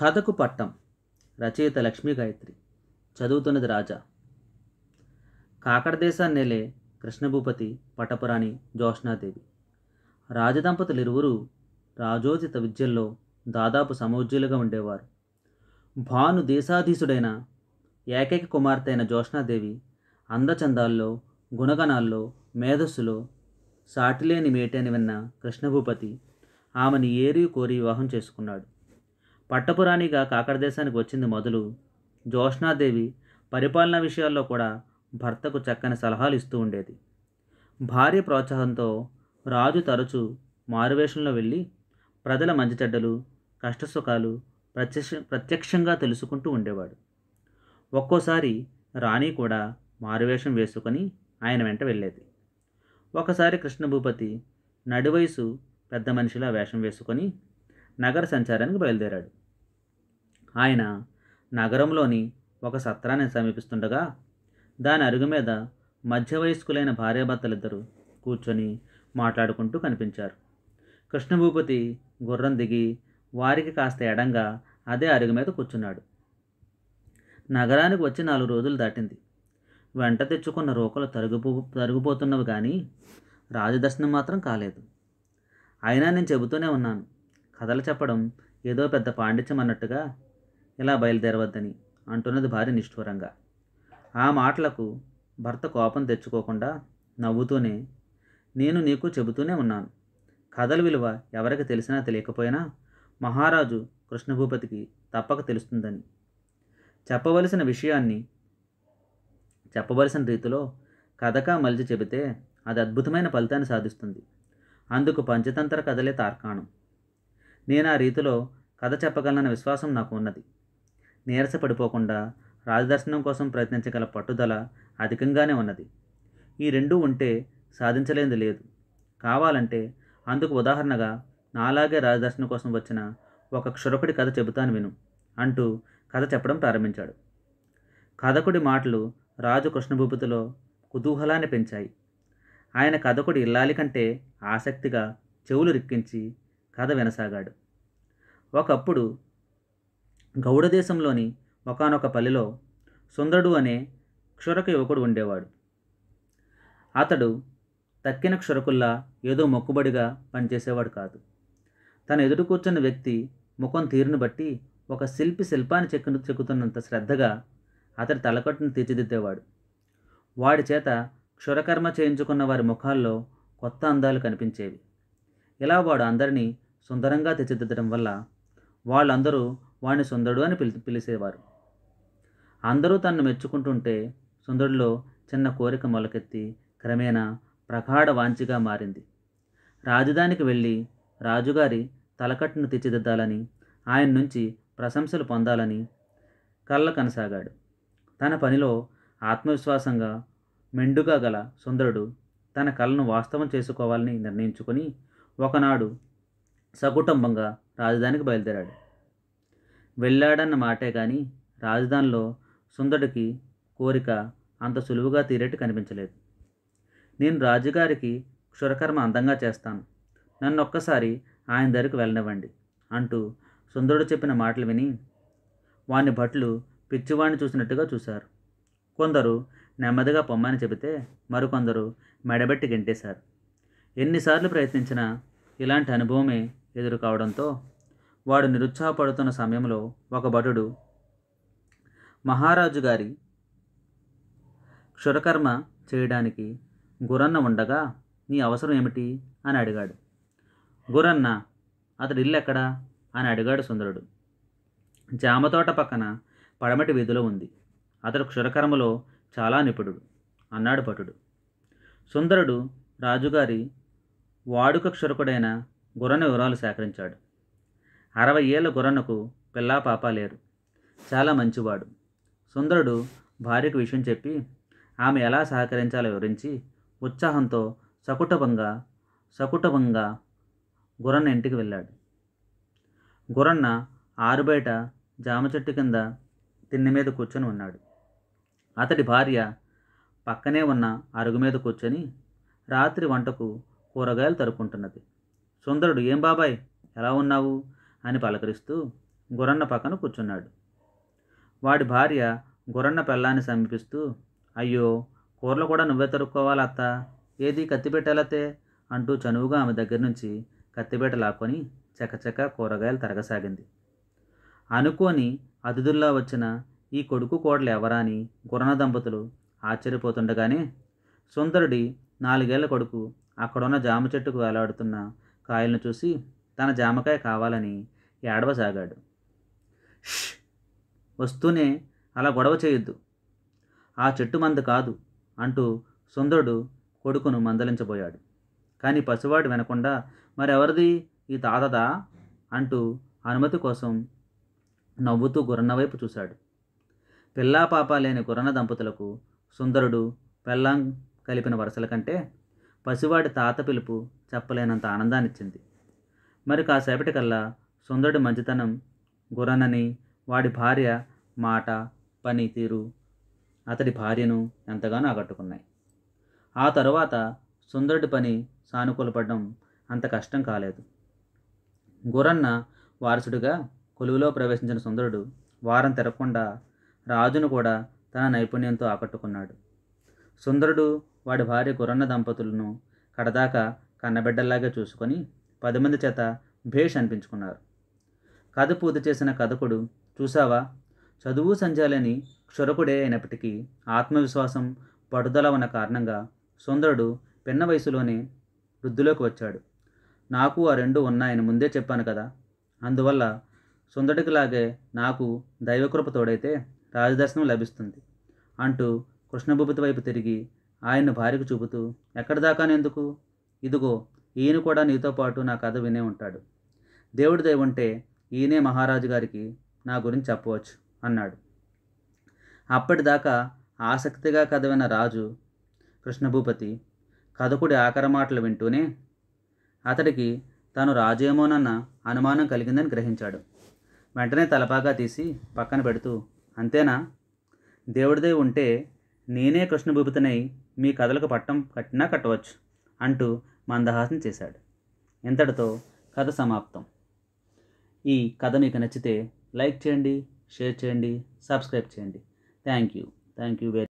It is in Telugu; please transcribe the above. కథకు పట్టం రచయిత లక్ష్మీ గాయత్రి, చదువుతున్నది రాజా. కాకడదేశాన్నేలే కృష్ణభూపతి, పటపురాణి జోష్నాదేవి రాజదంపతులిరువురు రాజోచిత విద్యల్లో దాదాపు సమౌజ్యులుగా ఉండేవారు. భాను దేశాధీశుడైన ఏకైక కుమార్తె అయిన జోష్నాదేవి అందచందాల్లో, గుణగణాల్లో, మేధస్సులో సాటిలేని మేటని విన్న కృష్ణభూపతి ఆమెను ఏరి కోరి వివాహం చేసుకున్నాడు. పట్టపురాణిగా కాకడదేశానికి వచ్చింది మొదలు జోష్నాదేవి పరిపాలనా విషయాల్లో కూడా భర్తకు చక్కని సలహాలు ఇస్తూ ఉండేది. భార్య ప్రోత్సాహంతో రాజు తరచూ మారువేషంలో వెళ్ళి ప్రజల మంచిచెడ్డలు, కష్టసుఖాలు ప్రత్యక్షంగా తెలుసుకుంటూ ఉండేవాడు. ఒక్కోసారి రాణి కూడా మారువేషం వేసుకొని ఆయన వెంట వెళ్ళేది. ఒకసారి కృష్ణభూపతి నడివయసు పెద్ద మనిషిలా వేషం వేసుకొని నగర సంచారానికి బయలుదేరాడు. ఆయన నగరంలోని ఒక సత్రాన్ని సమీపిస్తుండగా దాని అరుగు మీద మధ్య వయస్కులైన భార్యాభర్తలిద్దరూ కూర్చొని మాట్లాడుకుంటూ కనిపించారు. కృష్ణభూపతి గుర్రం దిగి వారికి కాస్త ఎడంగా అదే అరుగు మీద కూర్చున్నాడు. నగరానికి వచ్చి 4 రోజులు దాటింది. వెంట తెచ్చుకున్న రోకలు తరుగుపోతున్నవి కానీ రాజదర్శనం మాత్రం కాలేదు. అయినా నేను చెబుతూనే ఉన్నాను, కథలు చెప్పడం ఏదో పెద్ద పాండిత్యం అన్నట్టుగా ఇలా బయలుదేరవద్దని అంటున్నది భార్య నిష్ఠూరంగా. ఆ మాటలకు భర్త కోపం తెచ్చుకోకుండా నవ్వుతూనే, నేను నీకు చెబుతూనే ఉన్నాను, కథల విలువ ఎవరికి తెలిసినా తెలియకపోయినా మహారాజు కృష్ణభూపతికి తప్పక తెలుస్తుందని. చెప్పవలసిన విషయాన్ని చెప్పవలసిన రీతిలో కథగా మలిచి చెబితే అది అద్భుతమైన ఫలితాన్ని సాధిస్తుంది. అందుకు పంచతంత్ర కథలే తార్కాణం. నేను ఆ రీతిలో కథ చెప్పగలనన్న విశ్వాసం నాకు ఉన్నది. నీరసపడిపోకుండా రాజదర్శనం కోసం ప్రయత్నించగల పట్టుదల అధికంగానే ఉన్నది. ఈ రెండూ ఉంటే సాధించలేనిది లేదు. కావాలంటే అందుకు ఉదాహరణగా నాలాగే రాజదర్శనం కోసం వచ్చిన ఒక క్షురకుడి కథ చెబుతాను విను అంటూ కథ చెప్పడం ప్రారంభించాడు. కథకుడి మాటలు రాజు కృష్ణభూపతిలో కుతూహలాన్ని పెంచాయి. ఆయన కథకుడి ఇల్లాలి కంటే ఆసక్తిగా చెవులు రిక్కించి కథ వినసాగాడు. ఒకప్పుడు గౌడదేశంలోని ఒకానొక పల్లెలో సుందరుడు అనే క్షురక యువకుడు ఉండేవాడు. అతడు తక్కిన క్షురకుల్లా ఏదో మొక్కుబడిగా పనిచేసేవాడు కాదు. తన ఎదుట కూర్చున్న వ్యక్తి ముఖం తీరును బట్టి ఒక శిల్పి శిల్పాన్ని చెక్కుతున్నంత శ్రద్ధగా అతడి తలకట్టును తీర్చిదిద్దేవాడు. వాడి చేత క్షురకర్మ చేయించుకున్న వారి ముఖాల్లో కొత్త అందాలు కనిపించేవి. ఇలా వాడు అందరినీ సుందరంగా తీర్చిదిద్దడం వల్ల వాళ్ళందరూ వాడిని సుందరుడు అని పిలిచేవారు. అందరూ తనను మెచ్చుకుంటుంటే సుందరుడిలో చిన్న కోరిక మొలకెత్తి క్రమేణా ప్రగాఢ వాంఛగా మారింది. రాజధానికి వెళ్ళి రాజుగారి తలకట్టును తీర్చిదిద్దాలని, ఆయన నుంచి ప్రశంసలు పొందాలని కళ్ళ కనసాగాడు. తన పనిలో ఆత్మవిశ్వాసంగా మెండుగా గల సుందరుడు తన కళను వాస్తవం చేసుకోవాలని నిర్ణయించుకొని ఒకనాడు సకుటుంబంగా రాజధానికి బయలుదేరాడు. వెళ్ళాడన్న మాటే కానీ రాజధానిలో సుందరుడికి కోరిక అంత సులువుగా తీరేట్టు కనిపించలేదు. నేను రాజుగారికి క్షురకర్మ అందంగా చేస్తాను, నన్ను ఒక్కసారి ఆయన దగ్గరికి వెళ్ళనివ్వండి అంటూ సుందరుడు చెప్పిన మాటలు విని వాని భటులు పిచ్చివాణ్ణి చూసినట్టుగా చూశారు. కొందరు నెమ్మదిగా పొమ్మని చెబితే మరికొందరు మెడబెట్టి గెంటేశారు. ఎన్నిసార్లు ప్రయత్నించినా ఇలాంటి అనుభవమే ఎదురు కావడంతో వాడు నిరుత్సాహపడుతున్న సమయంలో ఒక భటుడు, మహారాజు గారి క్షురకర్మ చేయడానికి గురన్న ఉండగా నీ అవసరం ఏమిటి అని అడిగాడు. గురన్న, అతడి ఇల్లు ఎక్కడా అని అడిగాడు సుందరుడు. జామతోట పక్కన పడమటి వీధిలో ఉంది, అతడు క్షురకర్మలో చాలా నిపుణుడు అన్నాడు భటుడు. సుందరుడు రాజుగారి వాడుక క్షురకుడైన గురన్న వివరాలు సేకరించాడు. 60 ఏళ్ల గురన్నకు పిల్లా పాప లేరు. చాలా మంచివాడు. సుందరుడు భార్యకు విషయం చెప్పి ఆమె ఎలా సహకరించాలో వివరించి ఉత్సాహంతో సకుటుంబంగా గురన్న ఇంటికి వెళ్ళాడు. గురన్న ఆరుబయట జామ చెట్టు కింద తిన్నె మీద కూర్చొని ఉన్నాడు. అతడి భార్య పక్కనే ఉన్న అరుగు మీద కూర్చొని రాత్రి వంటకు కూరగాయలు తరుక్కుంటున్నది. సుందరుడు, ఏం బాబాయ్ ఎలా ఉన్నావు అని పలకరిస్తూ గురన్న పక్కన కూర్చున్నాడు. వాడి భార్య గురన్న పెళ్ళాన్ని సమీపిస్తూ, అయ్యో కూరలు కూడా నువ్వే తరుక్కోవాలి అత్త, ఏది కత్తిపెట్టాలతే అంటూ చనువుగా ఆమె దగ్గర నుంచి కత్తిపేట లాక్కొని చకచక కూరగాయలు తరగసాగింది. అనుకోని అతిథుల్లా వచ్చిన ఈ కొడుకు కోడలు ఎవరా అని గురన్న దంపతులు ఆశ్చర్యపోతుండగానే సుందరుడి 4 ఏళ్ల కొడుకు అక్కడున్న జామ చెట్టుకు వేలాడుతున్న కాయలను చూసి తన జామకాయ కావాలని ఏడవసాగాడు. వస్తూనే అలా గొడవ చేయొద్దు, ఆ చెట్టు మంద కాదు అంటూ సుందరుడు కొడుకును మందలించబోయాడు. కానీ పసివాడు వినకుండా, మరెవరిది, ఈ తాతదా అంటూ అనుమతి కోసం నవ్వుతూ గురన్న వైపు చూశాడు. పిల్లా పాప లేని గురన్న దంపతులకు సుందరుడు పెళ్ళాం కలిపిన వరసల కంటే పసివాడి తాత పిలుపు చెప్పలేనంత ఆనందాన్నిచ్చింది. మరి కాసేపటికల్లా సుందరుడి మంచితనం గురన్నని, వాడి భార్య మాట, పని తీరు అతడి భార్యను ఎంతగానో ఆకట్టుకున్నాయి. ఆ తరువాత సుందరుడి పని సానుకూలపడడం అంత కష్టం కాలేదు. గురన్న వారసుడిగా కొలువులో ప్రవేశించిన సుందరుడు వారం తిరగకుండా రాజును కూడా తన నైపుణ్యంతో ఆకట్టుకున్నాడు. సుందరుడు వాడి భార్య గురన్న దంపతులను కడదాకా కన్నబిడ్డల్లాగా చూసుకొని 10 మంది చేత భేష్ అనిపించుకున్నారు. కథ పూర్తి చేసిన కథకుడు, చూసావా, చదువు సంజాలని క్షురకుడే అయినప్పటికీ ఆత్మవిశ్వాసం పడుదల ఉన్న కారణంగా సుందరుడు పిన్న వయసులోనే వృద్ధిలోకి వచ్చాడు. నాకు ఆ రెండు ఉన్నాయని ముందే చెప్పాను కదా, అందువల్ల సుందరుడికిలాగే నాకు దైవకృప తోడైతే రాజదర్శనం లభిస్తుంది అంటూ కృష్ణభూపతి వైపు తిరిగి ఆయన్ను భార్యకు చూపుతూ, ఎక్కడి దాకానెందుకు, ఇదిగో ఈయన కూడా నీతో పాటు నా కథ వినే ఉంటాడు, దేవుడి దయ ఉంటే ఈయనే మహారాజు గారికి నా గురించి చెప్పవచ్చు అన్నాడు. అప్పటిదాకా ఆసక్తిగా కథ విన్న రాజు కృష్ణభూపతి కథకుడి ఆఖరి మాటలు వింటూనే అతడికి తాను రాజేమోనన్న అనుమానం కలిగిందని గ్రహించాడు. వెంటనే తలపాగా తీసి పక్కన పెడుతూ, అంతేనా, దేవుడిదే ఉంటే నేనే కృష్ణభూపతినై మీ కథలకు పట్టం కట్టినా కట్టవచ్చు అంటూ మందహాసం చేశాడు. ఇంతటితో కథ సమాప్తం. ఈ కథ మీకు నచ్చితే లైక్ చేయండి, షేర్ చేయండి, సబ్స్క్రైబ్ చేయండి. Thank you.